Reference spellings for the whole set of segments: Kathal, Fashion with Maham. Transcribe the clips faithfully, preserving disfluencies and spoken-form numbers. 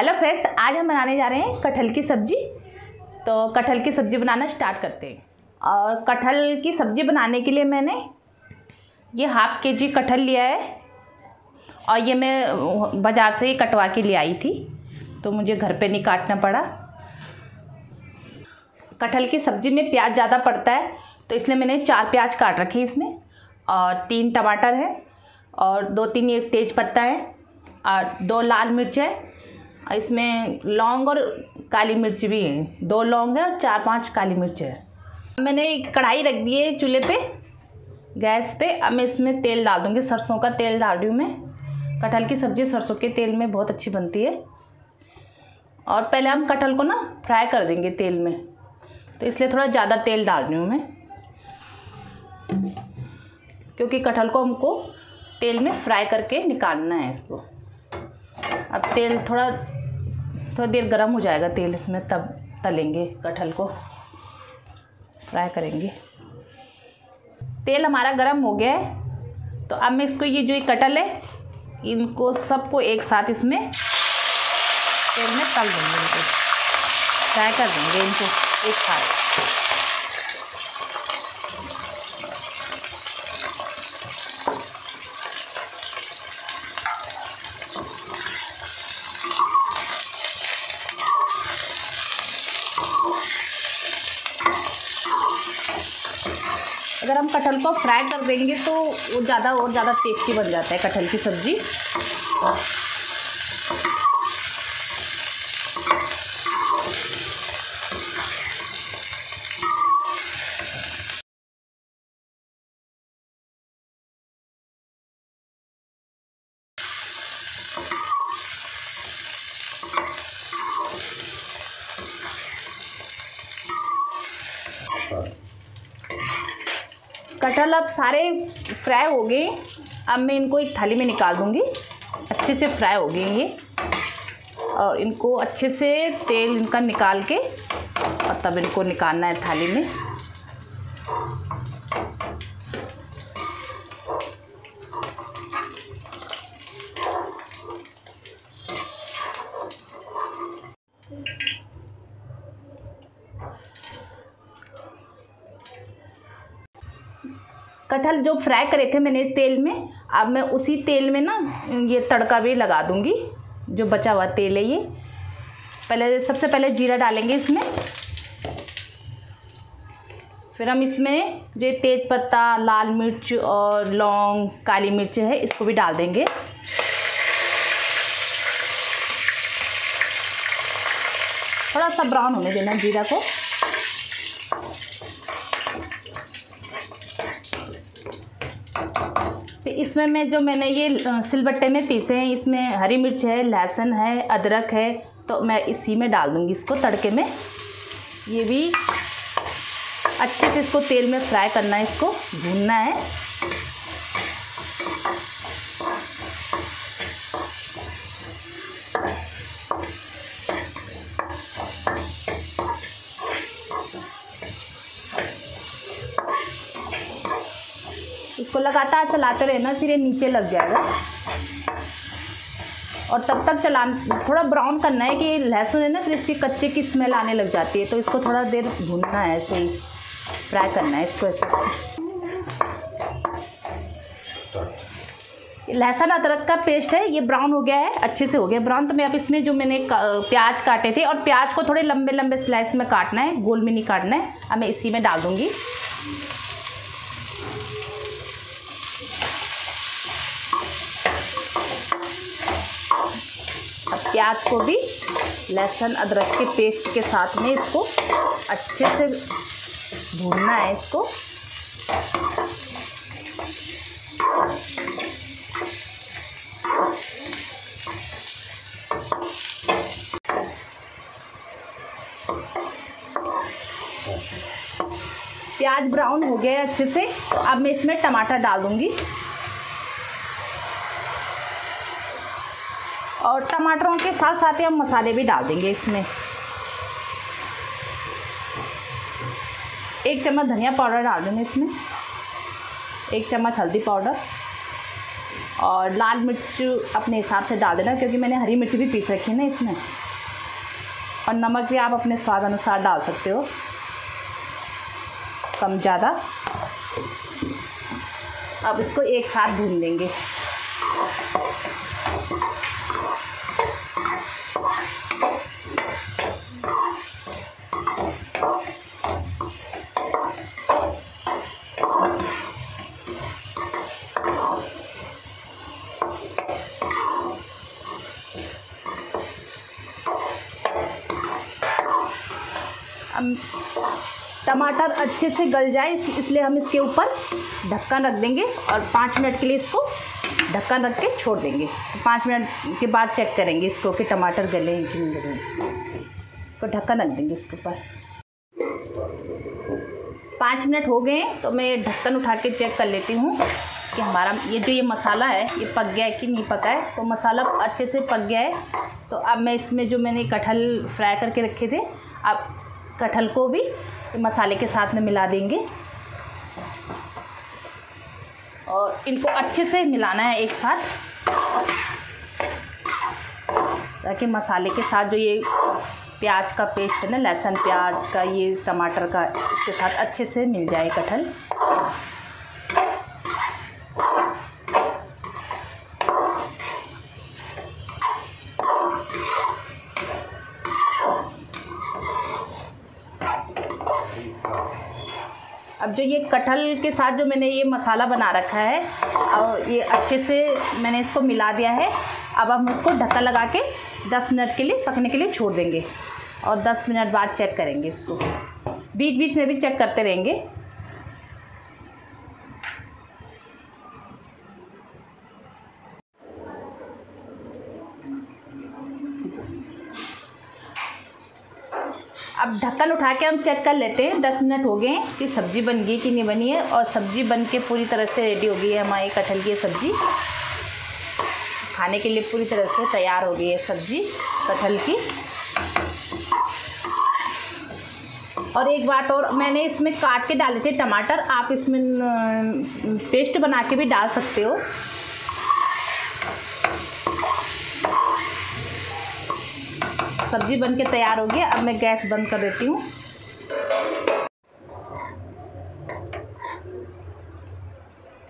Hello friends, आज हम बनाने जा रहे हैं कटहल की सब्ज़ी। तो कटहल की सब्ज़ी बनाना स्टार्ट करते हैं। और कटहल की सब्ज़ी बनाने के लिए मैंने ये हाफ़ के जी कटहल लिया है और ये मैं बाज़ार से ही कटवा के ले आई थी, तो मुझे घर पे नहीं काटना पड़ा। कटहल की सब्ज़ी में प्याज ज़्यादा पड़ता है, तो इसलिए मैंने चार प्याज काट रखे इसमें, और तीन टमाटर है, और दो तीन एक तेज पत्ता है, और दो लाल मिर्च है, और इसमें लौंग और काली मिर्च भी है। दो लौंग है और चार पांच काली मिर्च है। मैंने कढ़ाई रख दी है चूल्हे पे, गैस पे। अब मैं इसमें तेल डाल दूँगी, सरसों का तेल डाल रही हूँ मैं। कटहल की सब्ज़ी सरसों के तेल में बहुत अच्छी बनती है। और पहले हम कटहल को ना फ्राई कर देंगे तेल में, तो इसलिए थोड़ा ज़्यादा तेल डाल रही हूँ मैं, क्योंकि कटहल को हमको तेल में फ्राई करके निकालना है इसको। अब तेल थोड़ा थोड़ी देर गर्म हो जाएगा तेल, इसमें तब तलेंगे कटहल को, फ्राई करेंगे। तेल हमारा गर्म हो गया है, तो अब मैं इसको, ये जो ये कटहल है, इनको सबको एक साथ इसमें तेल में तल देंगे, इनको फ्राई कर देंगे इनको एक साथ। अगर हम कटहल को फ्राई कर देंगे तो वो ज़्यादा और ज़्यादा टेस्टी बन जाता है कटहल की सब्ज़ी। कटहल अब सारे फ्राई हो गए। अब मैं इनको एक थाली में निकाल दूंगी। अच्छे से फ्राई हो गए ये, और इनको अच्छे से तेल इनका निकाल के, और तब इनको निकालना है थाली में। कटहल जो फ्राई करे थे मैंने तेल में, अब मैं उसी तेल में ना ये तड़का भी लगा दूंगी, जो बचा हुआ तेल है ये। पहले सबसे पहले जीरा डालेंगे इसमें, फिर हम इसमें जो तेज पत्ता, लाल मिर्च और लौंग, काली मिर्च है, इसको भी डाल देंगे। थोड़ा सा ब्राउन होने देना जीरा को। इसमें मैं जो मैंने ये सिलबट्टे में पीसे हैं, इसमें हरी मिर्च है, लहसुन है, अदरक है, तो मैं इसी में डाल दूँगी इसको तड़के में। ये भी अच्छे से इसको तेल में फ्राई करना है, इसको भूनना है। इसको लगातार चलाते रहना, फिर ये नीचे लग जाएगा। और तब तक चला, थोड़ा ब्राउन करना है कि लहसुन है ना, फिर इसकी कच्चे की स्मेल आने लग जाती है, तो इसको थोड़ा देर भूनना है, ऐसे ही फ्राई करना है इसको ऐसे। लहसुन अदरक का पेस्ट है, ये ब्राउन हो गया है, अच्छे से हो गया ब्राउन। तो मैं अब इसमें जो मैंने प्याज काटे थे, और प्याज को थोड़े लंबे लंबे स्लाइस में काटना है, गोल में नहीं काटना है, अब मैं इसी में डाल दूँगी। प्याज को भी लहसुन अदरक के पेस्ट के साथ में इसको अच्छे से भूनना है इसको। प्याज ब्राउन हो गया है अच्छे से। अब मैं इसमें टमाटर डाल दूंगी, और टमाटरों के साथ साथ ही हम मसाले भी डाल देंगे इसमें। एक चम्मच धनिया पाउडर डाल देंगे इसमें, एक चम्मच हल्दी पाउडर, और लाल मिर्च अपने हिसाब से डाल देना, क्योंकि मैंने हरी मिर्च भी पीस रखी है ना इसमें। और नमक भी आप अपने स्वाद अनुसार डाल सकते हो, कम ज़्यादा। अब इसको एक साथ भून देंगे। टमाटर अच्छे से गल जाए इसलिए हम इसके ऊपर ढक्कन रख देंगे और पाँच मिनट के लिए इसको ढक्कन रख के छोड़ देंगे। पाँच मिनट के बाद चेक करेंगे इसको कि टमाटर गले हैं कि नहीं गले। तो ढक्कन रख देंगे इसके ऊपर। पाँच मिनट हो गए हैं, तो मैं ढक्कन उठा के चेक कर लेती हूँ कि हमारा ये जो ये मसाला है ये पक गया है कि नहीं पका है। तो मसाला अच्छे से पक गया है, तो अब मैं इसमें जो मैंने कटहल फ्राई करके रखे थे, अब कटहल को भी मसाले के साथ में मिला देंगे और इनको अच्छे से मिलाना है एक साथ, ताकि मसाले के साथ जो ये प्याज का पेस्ट है ना, लहसुन प्याज का, ये टमाटर का, इसके साथ अच्छे से मिल जाए कटहल। अब जो ये कटहल के साथ जो मैंने ये मसाला बना रखा है और ये अच्छे से मैंने इसको मिला दिया है, अब हम इसको ढक्कन लगा के दस मिनट के लिए पकने के लिए छोड़ देंगे और दस मिनट बाद चेक करेंगे इसको। बीच बीच में भी चेक करते रहेंगे। अब ढक्कन उठा के हम चेक कर लेते हैं। दस मिनट हो गए हैं कि सब्ज़ी बन गई कि नहीं बनी है, और सब्ज़ी बन के पूरी तरह से रेडी हो गई है। हमारी कटहल की सब्ज़ी खाने के लिए पूरी तरह से तैयार हो गई है सब्ज़ी कटहल की। और एक बात और, मैंने इसमें काट के डाले थे टमाटर, आप इसमें पेस्ट बना के भी डाल सकते हो। सब्ज़ी बनके तैयार हो गई। अब मैं गैस बंद कर देती हूँ।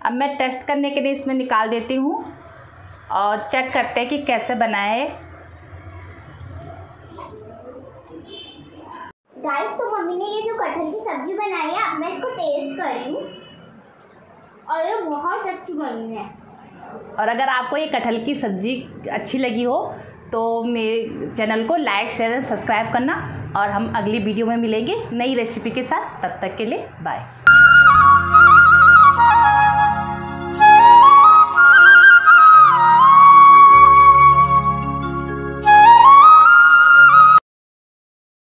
अब मैं टेस्ट करने के लिए इसमें निकाल देती हूँ और चेक करते हैं कि कैसे बना है। गाइस, तो मम्मी ने ये जो कटहल की सब्ज़ी बनाई है, अब मैं इसको टेस्ट कर रही हूँ और ये बहुत अच्छी बनी है। और अगर आपको ये कटहल की सब्ज़ी अच्छी लगी हो तो मेरे चैनल को लाइक, शेयर एंड सब्सक्राइब करना। और हम अगली वीडियो में मिलेंगे नई रेसिपी के साथ। तब तक के लिए बाय।